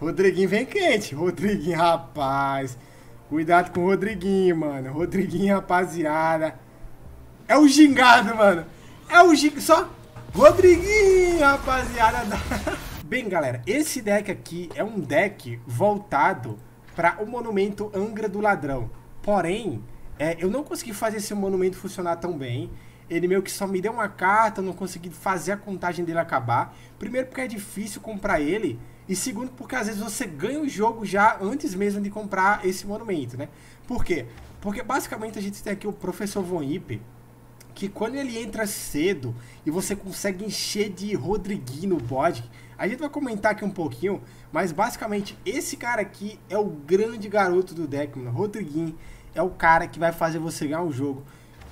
Rodriguinho vem quente. Rodriguinho, rapaz. Cuidado com o Rodriguinho, mano. Rodriguinho, rapaziada. É o gingado, mano. É o gingado. Só Rodriguinho, rapaziada. Bem, galera, esse deck aqui é um deck voltado para o monumento Angra do Ladrão. Porém, eu não consegui fazer esse monumento funcionar tão bem. Ele meio que só me deu uma carta, eu não consegui fazer a contagem dele acabar. Primeiro porque é difícil comprar ele. E segundo porque às vezes você ganha o jogo já antes mesmo de comprar esse monumento, né? Por quê? Porque basicamente a gente tem aqui o Professor Von Hipp, que quando ele entra cedo e você consegue encher de Rodriguinho no bode, a gente vai comentar aqui um pouquinho, mas basicamente esse cara aqui é o grande garoto do deck, mano. Rodriguinho é o cara que vai fazer você ganhar o jogo.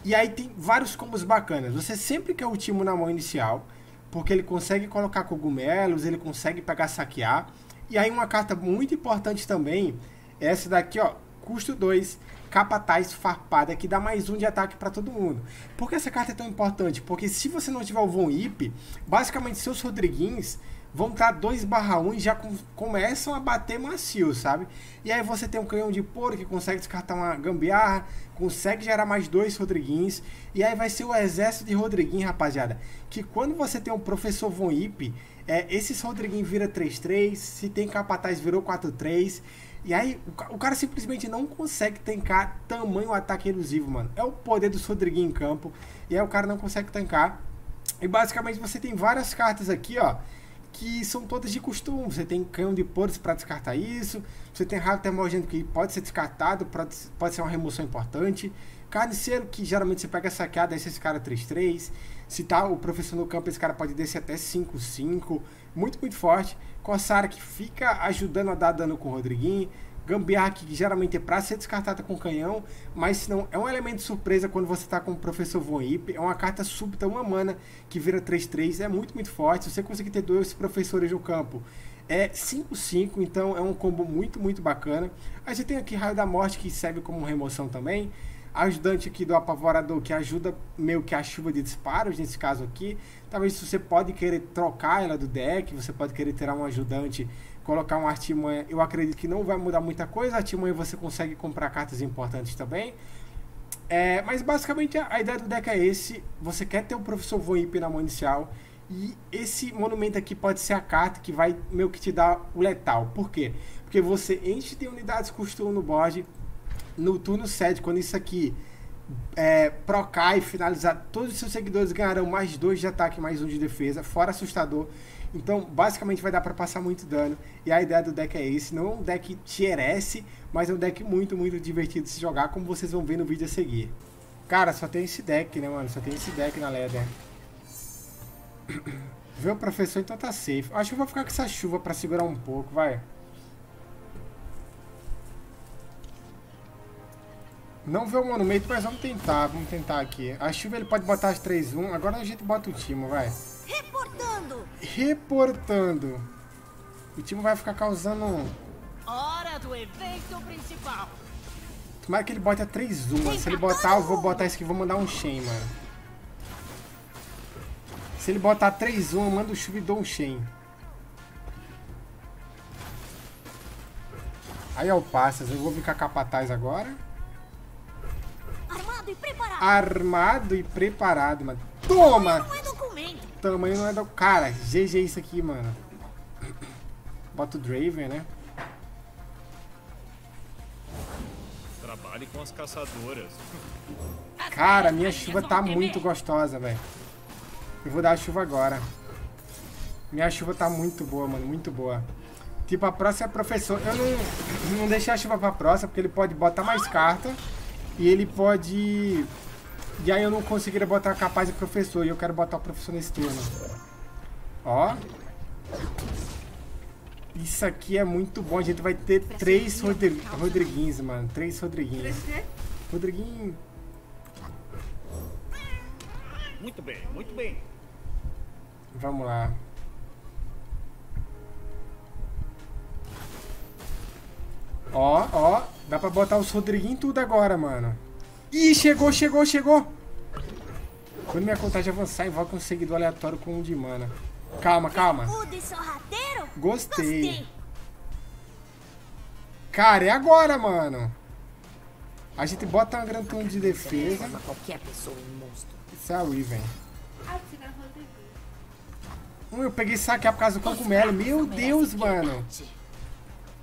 E aí tem vários combos bacanas. Você sempre quer o Timo na mão inicial, porque ele consegue colocar cogumelos, ele consegue pegar saquear. E aí uma carta muito importante também é essa daqui, ó. Custo 2, Capataz Farpada, que dá mais 1 de ataque para todo mundo. Por que essa carta é tão importante? Porque se você não tiver o Von Hipp, basicamente seus Rodriguinhos vão estar 2/1 e já começam a bater macio, sabe? E aí você tem um canhão de porco que consegue descartar uma gambiarra, consegue gerar mais 2 Rodriguinhos. E aí vai ser o exército de Rodriguinho, rapaziada. Que quando você tem o Professor Von Hipp, esses Rodriguinhos vira 3/3, se tem Capataz virou 4/3. E aí o cara simplesmente não consegue tancar tamanho ataque elusivo, mano. É o poder do Rodriguinho em campo. E aí o cara não consegue tancar. E basicamente você tem várias cartas aqui, ó, que são todas de costume. Você tem canhão de portos para descartar isso, você tem raio termogênico que pode ser descartado, pode ser uma remoção importante, carniceiro que geralmente você pega saqueada, aí esse cara 3/3, se tá o professor no campo, esse cara pode descer até 5/5, muito forte, Cossara que fica ajudando a dar dano com o Rodriguinho, gambiarra que geralmente é para ser descartada com canhão, mas se não, é um elemento surpresa quando você tá com o Professor Von Hipp, é uma carta súbita, uma mana, que vira 3/3, é muito forte, se você conseguir ter 2 professores no campo, é 5/5, então é um combo muito bacana. A gente tem aqui Raio da Morte, que serve como remoção também, ajudante aqui do Apavorador, que ajuda meio que a chuva de disparos, nesse caso aqui, talvez você pode querer trocar ela do deck, você pode querer ter um ajudante, colocar um artimanha, eu acredito que não vai mudar muita coisa, artimanha você consegue comprar cartas importantes também, mas basicamente a ideia do deck é esse, você quer ter o Professor Von Hipp na mão inicial, e esse monumento aqui pode ser a carta que vai meio que te dar o letal, por quê? Porque você enche de unidades custo 1 no board, no turno 7, quando isso aqui procar e finalizar, todos os seus seguidores ganharão mais 2 de ataque, mais 1 de defesa, fora assustador. Então, basicamente, vai dar para passar muito dano. E a ideia do deck é esse. Não é um deck tier S, mas é um deck muito divertido de se jogar, como vocês vão ver no vídeo a seguir. Cara, só tem esse deck, né, mano? Só tem esse deck na Leder. Vê o professor, então tá safe. Acho que eu vou ficar com essa chuva para segurar um pouco, vai. Não vê o monumento, mas vamos tentar aqui. A chuva ele pode botar as 3/1, agora a gente bota o Timo, vai. Reportando. O Timo vai ficar causando... Hora do evento principal. Tomara que ele bote a 3/1, mano. Se ele botar, eu vou botar isso aqui, vou mandar um Shen, mano. Se ele botar 3/1, eu mando o chuva e dou um Shen. Aí é o Passas, eu vou ficar capataz agora. Armado e preparado, mano. Toma! Tamanho não é documento. Tamanho não é documento. Cara, GG isso aqui, mano. Bota o Draven, né? Trabalhe com as caçadoras. Cara, minha chuva tá muito gostosa, velho. Eu vou dar a chuva agora. Minha chuva tá muito boa, mano. Muito boa. Tipo, a próxima é professor. Eu não deixei a chuva pra próxima, porque ele pode botar mais carta. E ele pode... E aí eu não conseguiria botar capaz de professor. E eu quero botar o professor nesse turno. Ó. Isso aqui é muito bom. A gente vai ter 3 Rodriguinhos, mano. 3 Rodriguinhos. Rodriguinho. Muito bem. Vamos lá. Ó, ó. Dá pra botar os Rodriguinhos em tudo agora, mano. Ih, chegou. Quando minha contagem avançar, invoca um seguidor aleatório com 1 de mana. Calma. Gostei. Cara, é agora, mano. A gente bota uma grande turno de defesa. Saúde, velho. Eu peguei saque por causa do cogumelo. Meu Deus, mano.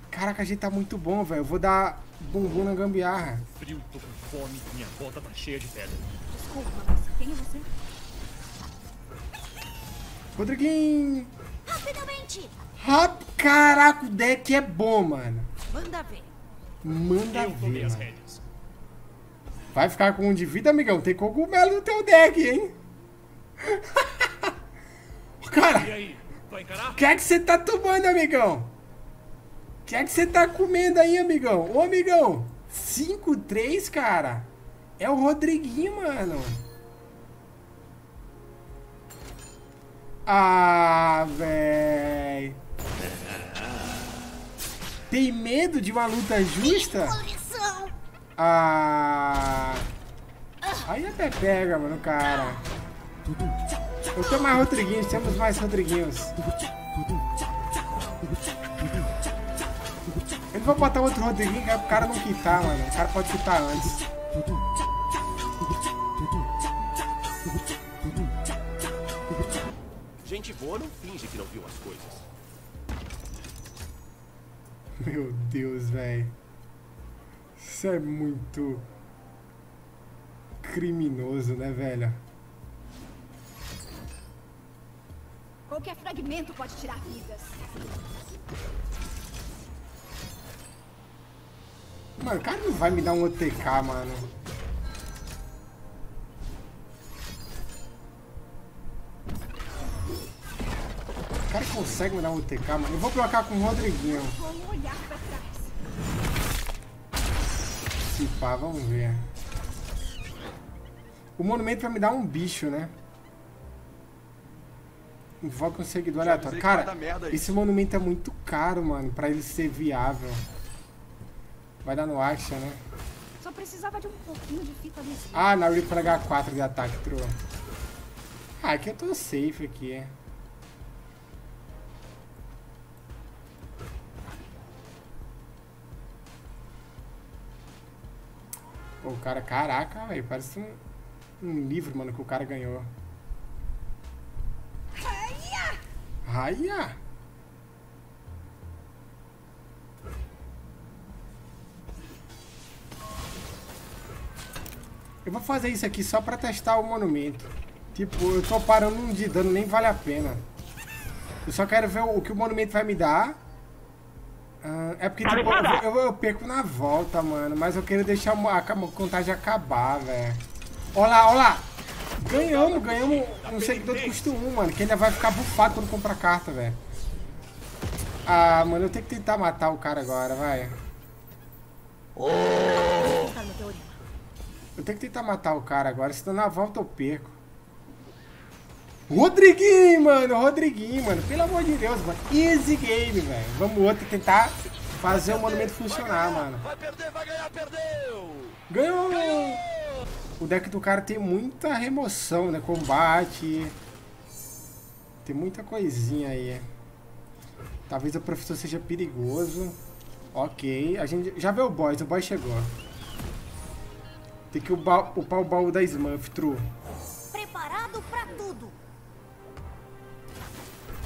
Caraca, a gente tá muito bom, velho. Eu vou dar bumbum na gambiarra. Frio, tô com fome. Minha bota tá cheia de pedra. Desculpa, mas quem é você? Rodriguinho. Rapidamente. Caraca, o deck é bom, mano. Manda ver. Manda ver, mano. Vai ficar com um de vida, amigão. Tem cogumelo no teu deck, hein? Cara, o que é que você tá tomando, amigão? O que é que você tá comendo aí, amigão? Ô, amigão, 5-3, cara. É o Rodriguinho, mano. Ah, véi. Tem medo de uma luta justa? Ah. Aí até pega, mano, cara. Eu tenho mais Rodriguinhos, temos mais Rodriguinhos. Eu não vou botar outro Rodriguinho, é pro cara não quitar, mano. O cara pode quitar antes. Gente boa não finge que não viu as coisas. Meu Deus, velho. Isso é muito criminoso, né, velho? Qualquer fragmento pode tirar vidas. Mano, o cara não vai me dar um OTK, mano. O cara consegue me dar um OTK, mano. Eu vou bloquear com o Rodriguinho. Vamos olhar pra trás. Se pá, vamos ver. O monumento vai me dar um bicho, né? Invoca um seguidor aleatório. Cara, esse monumento é muito caro, mano, pra ele ser viável. Vai dar no action, né? Só precisava de um pouquinho de fita ali. Ah, na hora para H4 de ataque, true. Ah, aqui eu tô safe aqui. Pô, o cara, caraca, velho, parece um livro, mano, que o cara ganhou. Raia! Eu vou fazer isso aqui só pra testar o monumento. Tipo, eu tô parando um de dano, nem vale a pena. Eu só quero ver o que o monumento vai me dar. É porque tipo, eu perco na volta, mano. Mas eu quero deixar a contagem acabar, velho. Olha lá, olha lá! Ganhamos um seguidor de custo 1, mano, que ainda vai ficar bufado quando comprar carta, velho. Ah, mano, eu tenho que tentar matar o cara agora, vai. Eu tenho que tentar matar o cara agora, senão na volta eu perco. Rodriguinho, mano, pelo amor de Deus, mano. Easy game, velho. Vamos outro tentar fazer o monumento funcionar, mano. Vai perder, vai ganhar, perdeu! Ganhou! O deck do cara tem muita remoção, né? Combate. Tem muita coisinha aí. Talvez o professor seja perigoso. Ok. A gente já vê o boss. O boss chegou. Tem que upar o baú da Smurf, true. Preparado pra tudo.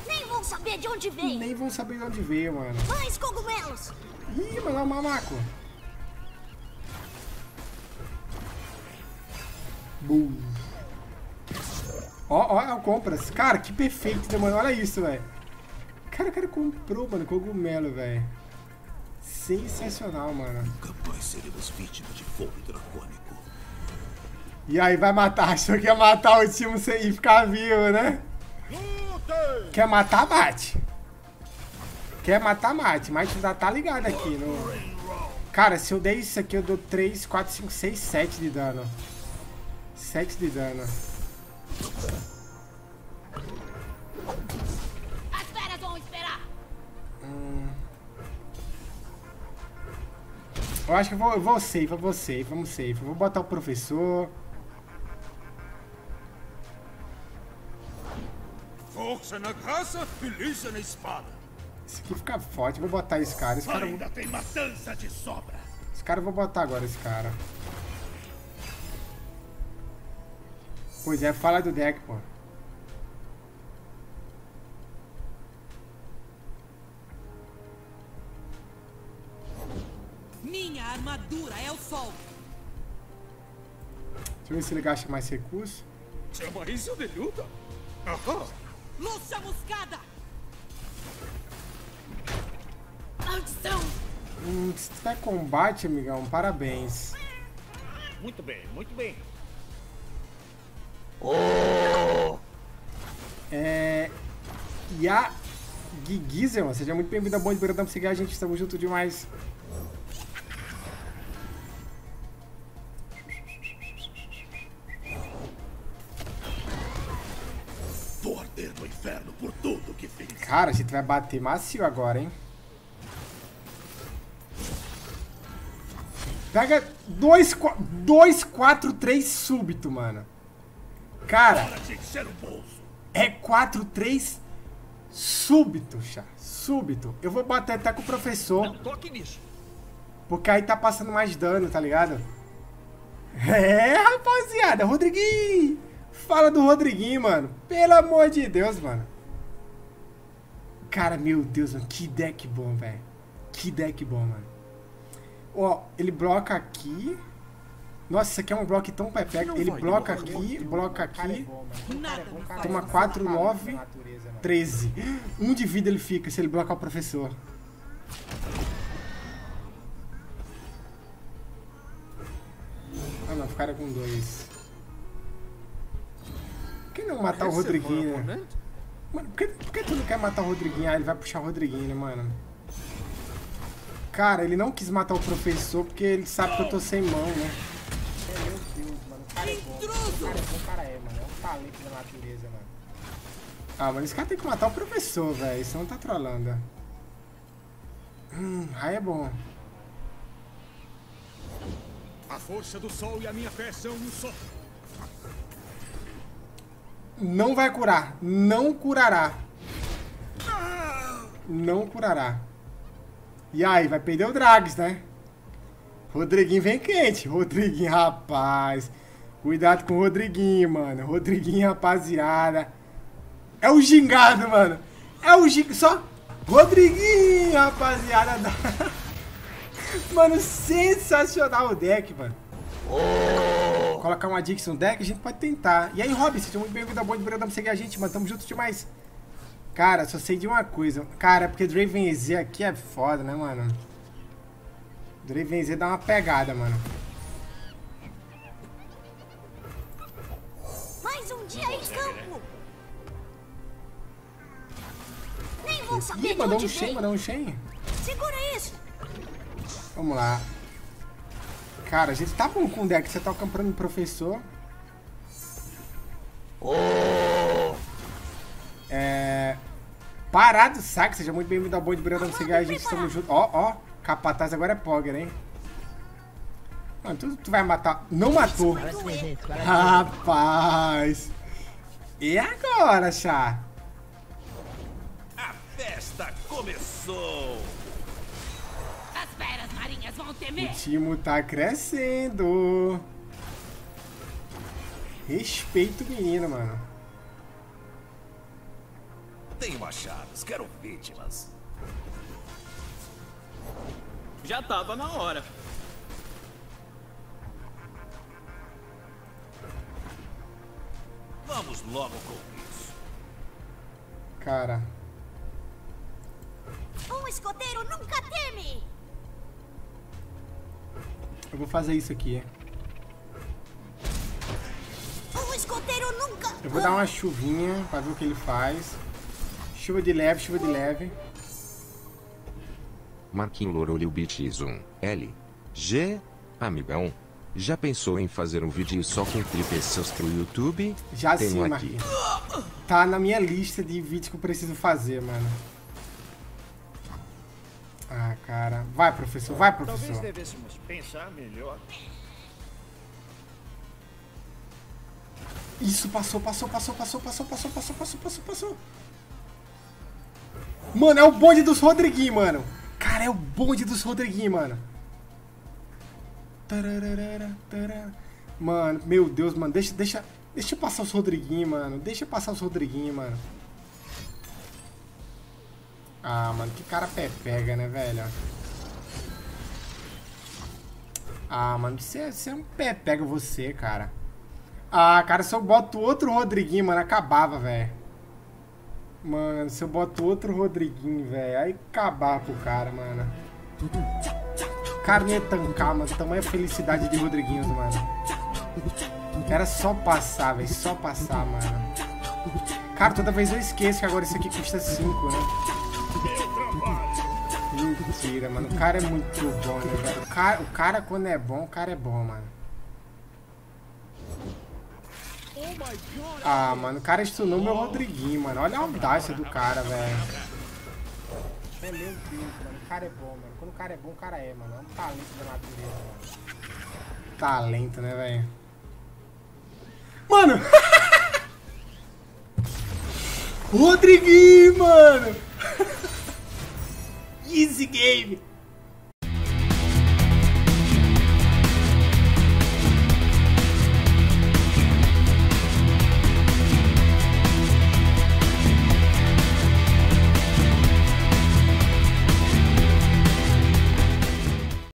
Nem vão saber de onde veio. Nem vão saber de onde veio, mano. Mais cogumelos. Ih, mano, é um mamaco. Boom. Ó, compras. Cara, que perfeito, né, mano? Olha isso, velho. Cara, o cara comprou, mano, cogumelo, velho. Sensacional, mano. Capaz seremos vítimas de fogo dracônico. E aí, vai matar. Achou que ia matar o time sem ficar vivo, né? Quer matar, mate. Quer matar, mate. Mas já tá ligado aqui. No... Cara, se eu der isso aqui, eu dou 3, 4, 5, 6, 7 de dano. 7 de dano. As feras vão esperar. Eu acho que eu vou safe. Vou botar o professor. Força na graça, beleza na espada. Esse aqui fica forte. Vou botar esse cara. Esse cara ainda tem matança de sobra. Esse cara eu vou botar agora, esse cara. Pois é, fala do deck, pô. Minha armadura é o sol. Deixa eu ver se ele gasta mais recursos. Chama isso de luta? Aham. Luz chamuscada! Maldição! Se tiver combate, amigão, parabéns. Muito bem, muito bem. Oh! É... Ya Gigizel, seja muito bem-vindo ao Bonde de Piratão, por seguir a gente, estamos juntos demais. Vou arder no inferno por tudo que fiz. Cara, a gente vai bater macio agora, hein? Pega 2, 4, 3 súbito, mano. Cara, é 4-3 súbito, chá. Súbito. Eu vou bater até com o professor. Não toque nisso. Porque aí tá passando mais dano, tá ligado? É, rapaziada. Rodriguinho. Fala do Rodriguinho, mano. Pelo amor de Deus, mano. Cara, meu Deus, mano. Que deck bom, velho. Que deck bom, mano. Ó, ele bloca aqui. Nossa, isso aqui é um bloco tão pepeca. Ele bloca aqui, bloca aqui. Toma 4, 9, 13. 1 de vida ele fica se ele blocar o professor. Ah, não, ficaram com 2. Por que não matar o Rodriguinho, né? Mano, por que tu não quer matar o Rodriguinho? Ah, ele vai puxar o Rodriguinho, né, mano? Cara, ele não quis matar o professor porque ele sabe que eu tô sem mão, né? Cara, é bom, mano. É um talento da natureza, mano. Ah, mano, esse cara tem que matar o professor, velho. Senão tá trollando. Aí é bom. A força do sol e a minha fé são um só. Não vai curar. Não curará. Não curará. E aí, vai perder o Drags, né? Rodriguinho vem quente. Rodriguinho, rapaz. Cuidado com o Rodriguinho, mano. Rodriguinho, rapaziada. É o gingado, mano. É o gingado. Só Rodriguinho, rapaziada. Mano, sensacional o deck, mano. Oh. Colocar uma Dix no deck, a gente pode tentar. E aí, Robin, seja muito bem-vindo ao Bonde de Piratão, seguir a gente, mano. Tamo junto demais. Cara, só sei de uma coisa. Cara, porque Draven EZ aqui é foda, né, mano? Draven EZ dá uma pegada, mano. Mais um dia em campo! Nem vou saber. Ih, mandou um Shen, mandou um Shen. Segura isso! Vamos lá. Cara, a gente tá bom com o deck. Você tá comprando um professor. Oh! É... Parado, saque. Seja muito bem-vindo ao Bonde de Piratão, seguir a gente, estamos juntos. Ó, ó. Capataz agora é Pogger, hein? Mano, tu vai matar. Não matou. Rapaz. E agora, chá? A festa começou. As feras marinhas vão temer. O time tá crescendo. Respeito o menino, mano. Tenho machados, quero vítimas. Já tava na hora. Vamos logo com isso. Cara. Um escoteiro nunca teme. Eu vou fazer isso aqui. Um escoteiro nunca. Eu vou dar uma chuvinha pra ver o que ele faz. Chuva de leve, chuva de leve. Marquinhos Lorolibitizum. L. G. Amigão. Já pensou em fazer um vídeo só com clipes seus pro YouTube? Já sim, Marquinhos. Tá na minha lista de vídeos que eu preciso fazer, mano. Ah, cara. Vai, professor. Vai, professor. Talvez devêssemos pensar melhor. Isso, passou, passou, passou, passou, passou, passou, passou, passou, passou, passou. Mano, é o bonde dos Rodriguinhos, mano. Cara, é o bonde dos Rodriguinhos, mano. Mano, meu Deus, mano. Deixa eu passar os Rodriguinhos, mano. Deixa eu passar os Rodriguinhos, mano. Ah, mano, que cara pega, né, velho? Ah, mano, você é um pé pega você, cara. Ah, cara, se eu boto outro Rodriguinho, mano, acabava, velho. Mano, se eu boto outro Rodriguinho, velho, aí acabava pro cara, mano. O cara não ia tancar, mano, tamanha felicidade de Rodriguinhos, mano. Era só passar, velho, só passar, mano. Cara, toda vez eu esqueço que agora isso aqui custa 5, né? Mentira, mano. O cara é muito bom, né, velho? O cara quando é bom, o cara é bom, mano. Ah, mano, o cara stunou meu Rodriguinho, mano. Olha a audácia do cara, velho. É, meu Deus, mano. O cara é bom, mano. Quando o cara é bom, o cara é, mano. É um talento da natureza, mano. Talento, né, velho? Mano! Rodriguinho, mano! Easy game!